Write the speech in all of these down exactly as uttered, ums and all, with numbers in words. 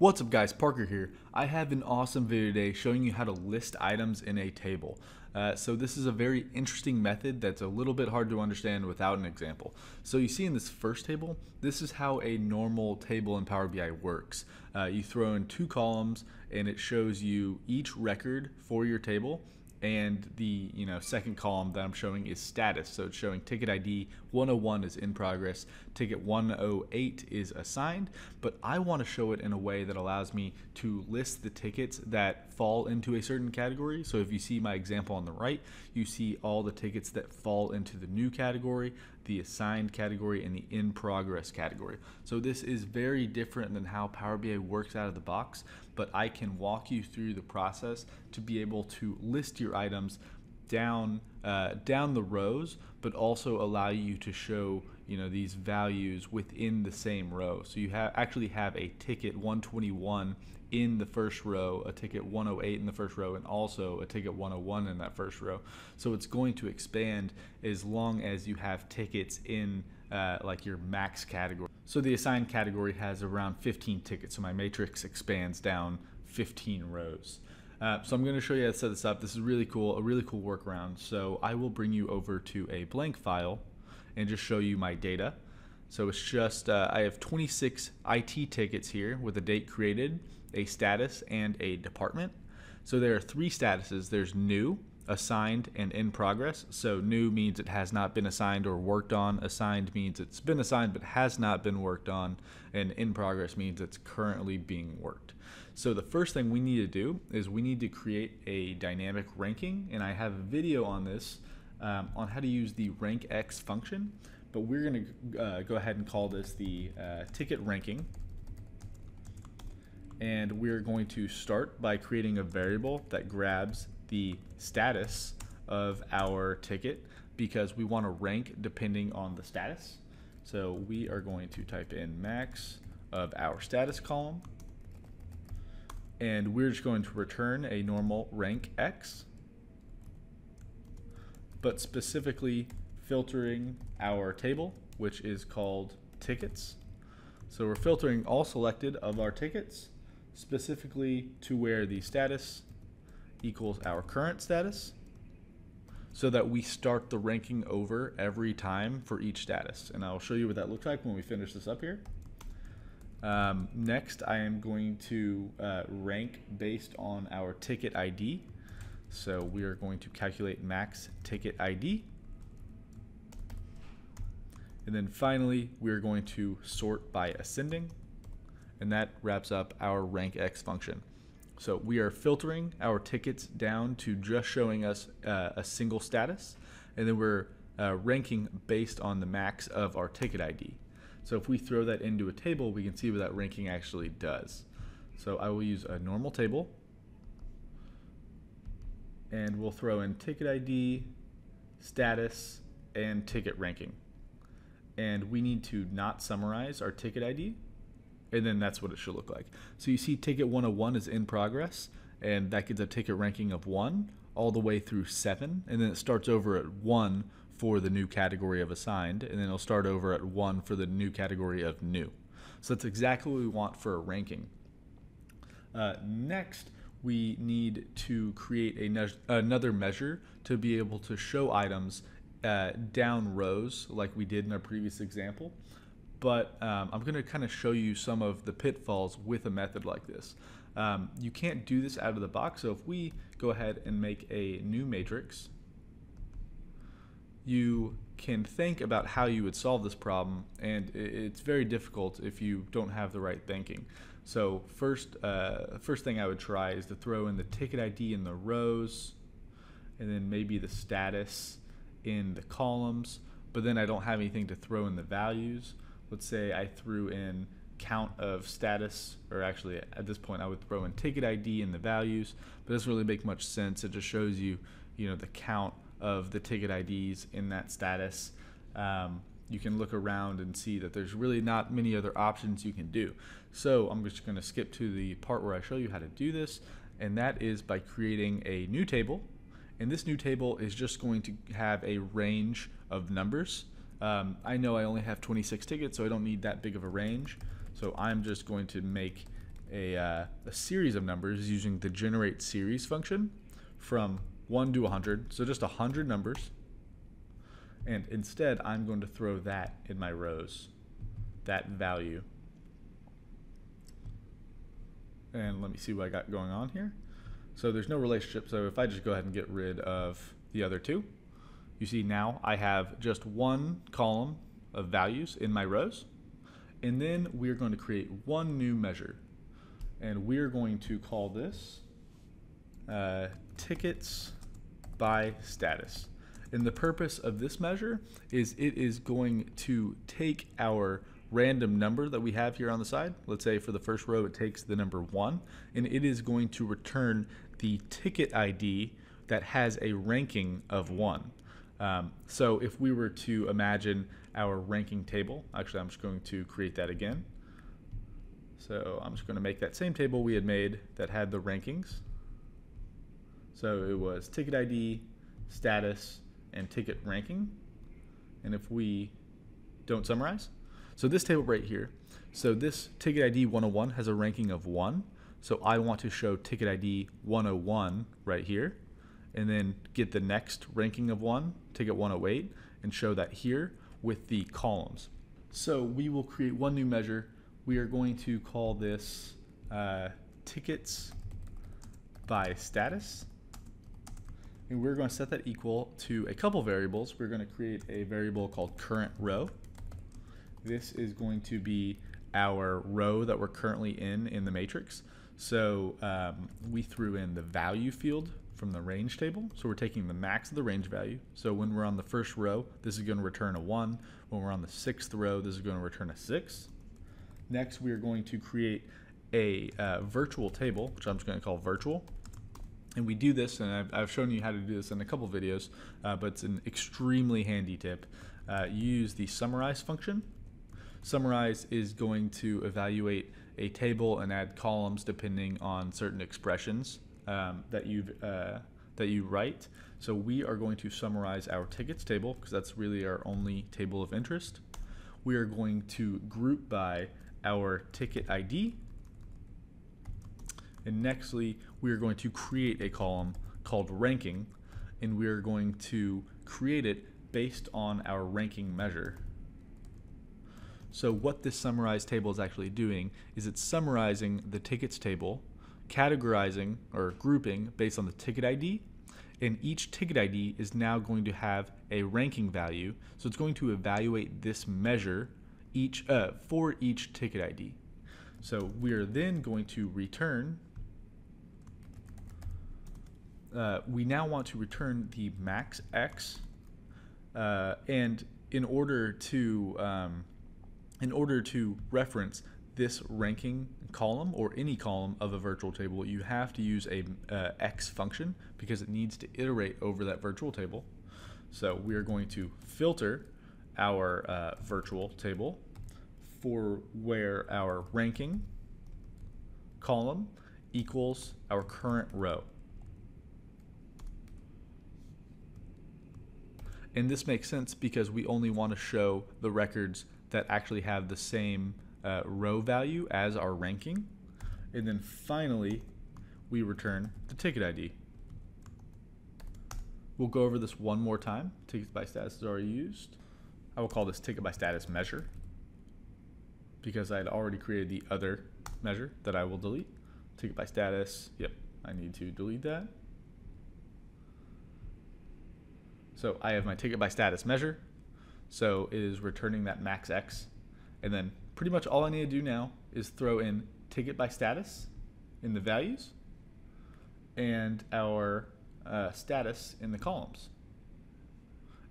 What's up guys, Parker here. I have an awesome video today showing you how to list items in a table. Uh, so this is a very interesting method that's a little bit hard to understand without an example. So you see in this first table, this is how a normal table in Power B I works. Uh, you throw in two columns and it shows you each record for your table. And the you know second column that I'm showing is status, so it's showing ticket I D one oh one is in progress, ticket one oh eight is assigned, but I want to show it in a way that allows me to list the tickets that fall into a certain category. So if you see my example on the right, you see all the tickets that fall into the new category, the assigned category, and the in progress category. So this is very different than how Power B I works out of the box, but I can walk you through the process to be able to list your items down uh, down the rows, but also allow you to show you know these values within the same row. So you have actually have a ticket one twenty-one in the first row, a ticket one oh eight in the first row, and also a ticket one oh one in that first row. So it's going to expand as long as you have tickets in uh, like your max category. So the assigned category has around fifteen tickets, so my matrix expands down fifteen rows. Uh, so I'm going to show you how to set this up. This is really cool, a really cool workaround. So I will bring you over to a blank file and just show you my data. So it's just, uh, I have twenty-six I T tickets here with a date created, a status, and a department. So there are three statuses. There's new, assigned, and in progress. So new means it has not been assigned or worked on. Assigned means it's been assigned but has not been worked on. And in progress means it's currently being worked. So the first thing we need to do is we need to create a dynamic ranking. And I have a video on this um, on how to use the RankX function. But we're going to uh, go ahead and call this the uh, ticket ranking. And we're going to start by creating a variable that grabs the status of our ticket, because we want to rank depending on the status. So we are going to type in max of our status column, and we're just going to return a normal rank X, but specifically filtering our table, which is called tickets. So we're filtering all selected of our tickets specifically to where the status equals our current status, so that we start the ranking over every time for each status. And I'll show you what that looks like when we finish this up here. Um, next, I am going to uh, rank based on our ticket I D. So we are going to calculate max ticket I D. And then finally, we're going to sort by ascending. And that wraps up our RankX function. So we are filtering our tickets down to just showing us uh, a single status, and then we're uh, ranking based on the max of our ticket I D. So if we throw that into a table, we can see what that ranking actually does. So I will use a normal table, and we'll throw in ticket I D, status, and ticket ranking. And we need to not summarize our ticket I D. And then that's what it should look like. So you see ticket one oh one is in progress, and that gives a ticket ranking of one all the way through seven. And then it starts over at one for the new category of assigned, and then it'll start over at one for the new category of new. So that's exactly what we want for a ranking. Uh, next, we need to create a ne- another measure to be able to show items uh, down rows like we did in our previous example. But um, I'm going to kind of show you some of the pitfalls with a method like this. Um, you can't do this out of the box. So if we go ahead and make a new matrix, you can think about how you would solve this problem. And it's very difficult if you don't have the right thinking. So first, uh, first thing I would try is to throw in the ticket I D in the rows, and then maybe the status in the columns. But then I don't have anything to throw in the values. Let's say I threw in count of status, or actually at this point I would throw in ticket I D and the values, but it doesn't really make much sense. It just shows you, you know, the count of the ticket I Ds in that status. Um, you can look around and see that there's really not many other options you can do. So I'm just gonna skip to the part where I show you how to do this, and that is by creating a new table. And this new table is just going to have a range of numbers. Um, I know I only have twenty-six tickets, so I don't need that big of a range. So I'm just going to make a, uh, a series of numbers using the generate series function from one to one hundred, so just one hundred numbers, and instead I'm going to throw that in my rows, that value. And let me see what I got going on here. So there's no relationship, so if I just go ahead and get rid of the other two, you see now I have just one column of values in my rows. And then we're going to create one new measure, and we're going to call this uh, tickets by status. And the purpose of this measure is it is going to take our random number that we have here on the side. Let's say for the first row it takes the number one, and it is going to return the ticket I D that has a ranking of one. Um, so if we were to imagine our ranking table, actually I'm just going to create that again. So I'm just going to make that same table we had made that had the rankings. So it was ticket I D, status, and ticket ranking. And if we don't summarize, so this table right here, so this ticket I D one oh one has a ranking of one. So I want to show ticket I D one oh one right here, and then get the next ranking of one, ticket one oh eight, and show that here with the columns. So we will create one new measure. We are going to call this uh, tickets by status. And we're going to set that equal to a couple variables. We're going to create a variable called current row. This is going to be our row that we're currently in in the matrix. So um, we threw in the value field from the range table. So we're taking the max of the range value. So when we're on the first row, this is going to return a one. When we're on the sixth row, this is going to return a six. Next, we are going to create a uh, virtual table, which I'm just going to call virtual. And we do this, and I've, I've shown you how to do this in a couple videos, uh, but it's an extremely handy tip. Uh, use the summarize function. Summarize is going to evaluate a table and add columns depending on certain expressions Um, that you've uh, that you write. So we are going to summarize our tickets table because that's really our only table of interest. We are going to group by our ticket I D, and nextly we are going to create a column called ranking, and we are going to create it based on our ranking measure. So what this summarize table is actually doing is it's summarizing the tickets table, categorizing or grouping based on the ticket I D, and each ticket I D is now going to have a ranking value, so it's going to evaluate this measure each uh, for each ticket I D. So we are then going to return uh, we now want to return the max X, uh, and in order to um, in order to reference this ranking column or any column of a virtual table, you have to use a uh, X function because it needs to iterate over that virtual table. So we are going to filter our uh, virtual table for where our ranking column equals our current row. And this makes sense because we only want to show the records that actually have the same Uh, row value as our ranking. And then finally we return the ticket I D. We'll go over this one more time. Tickets by status is already used. I will call this ticket by status measure because I had already created the other measure that I will delete. Ticket by status, yep, I need to delete that. So I have my ticket by status measure, so it is returning that max X, and then pretty much all I need to do now is throw in ticket by status in the values and our uh, status in the columns.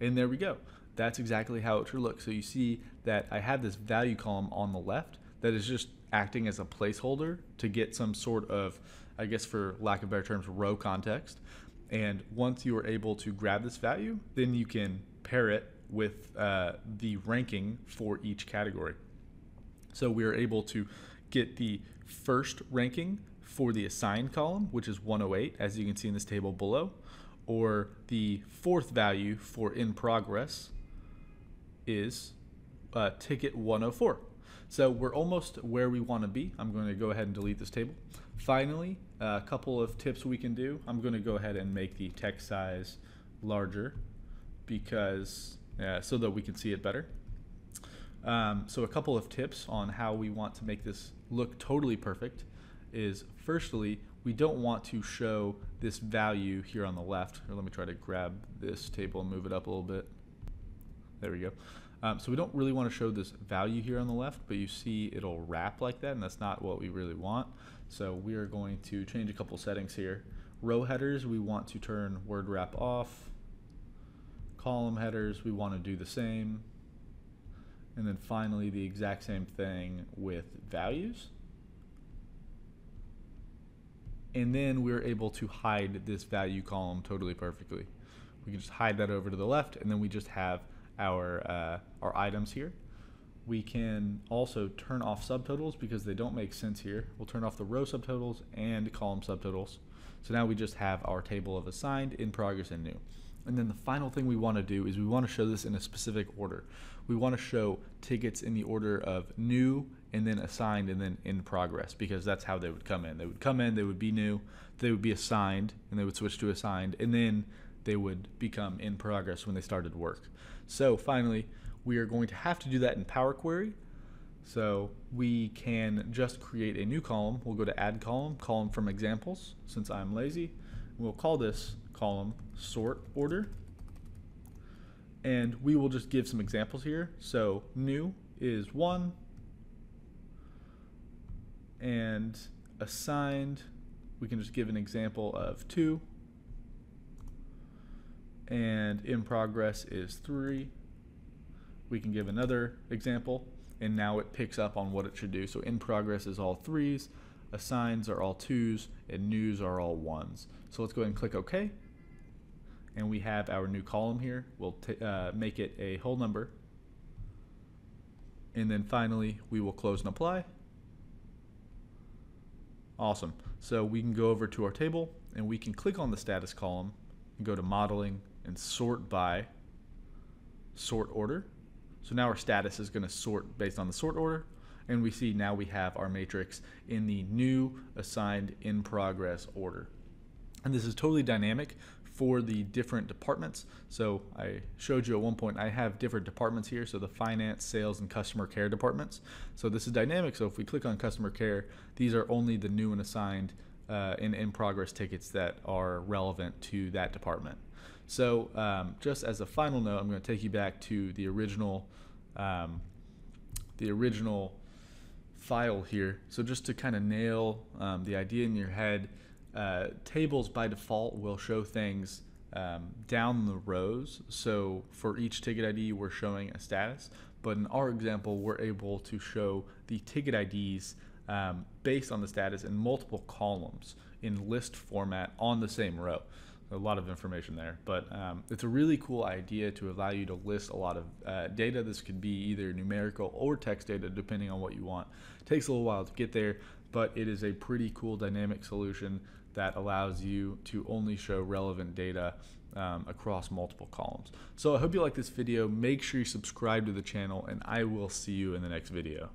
And there we go. That's exactly how it should look. So you see that I have this value column on the left that is just acting as a placeholder to get some sort of, I guess for lack of better terms, row context. And once you are able to grab this value, then you can pair it with uh, the ranking for each category. So we are able to get the first ranking for the assigned column, which is one oh eight, as you can see in this table below, or the fourth value for in progress is uh, ticket one oh four. So we're almost where we want to be. I'm going to go ahead and delete this table. Finally, a couple of tips we can do. I'm going to go ahead and make the text size larger because uh, so that we can see it better. Um, so a couple of tips on how we want to make this look totally perfect is, firstly, we don't want to show this value here on the left. Or let me try to grab this table and move it up a little bit. There we go. Um, so we don't really want to show this value here on the left, but you see it'll wrap like that, and that's not what we really want. So we are going to change a couple settings here. Row headers, we want to turn word wrap off. Column headers, we want to do the same. And then finally, the exact same thing with values. And then we're able to hide this value column totally perfectly. We can just hide that over to the left, and then we just have our uh, our items here. We can also turn off subtotals because they don't make sense here. We'll turn off the row subtotals and column subtotals. So now we just have our table of assigned, in progress, and new. And then the final thing we want to do is we want to show this in a specific order. We want to show tickets in the order of new and then assigned and then in progress, because that's how they would come in. They would come in, they would be new, they would be assigned, and they would switch to assigned, and then they would become in progress when they started work. So finally, we are going to have to do that in Power Query. So we can just create a new column. We'll go to add column, column from examples, since I'm lazy. We'll call this column sort order. And we will just give some examples here. So new is one, and assigned, we can just give an example of two. And in progress is three. We can give another example, and now it picks up on what it should do. So in progress is all threes, assigns are all twos, and news are all ones. So let's go ahead and click OK. And we have our new column here. We'll t uh, make it a whole number. And then finally, we will close and apply. Awesome. So we can go over to our table, and we can click on the status column, and go to modeling, and sort by sort order. So now our status is going to sort based on the sort order, and we see now we have our matrix in the new, assigned, in progress order. And this is totally dynamic for the different departments. So I showed you at one point I have different departments here, so the finance, sales, and customer care departments. So this is dynamic, so if we click on customer care, these are only the new and assigned Uh, and in progress tickets that are relevant to that department. So um, just as a final note, I'm going to take you back to the original um, the original file here. So just to kind of nail um, the idea in your head, uh, tables by default will show things um, down the rows. So for each ticket I D, we're showing a status, but in our example, we're able to show the ticket I Ds Um, based on the status in multiple columns in list format on the same row. A lot of information there, but um, it's a really cool idea to allow you to list a lot of uh, data. This could be either numerical or text data, depending on what you want. It takes a little while to get there, but it is a pretty cool dynamic solution that allows you to only show relevant data um, across multiple columns. So I hope you like this video. Make sure you subscribe to the channel, and I will see you in the next video.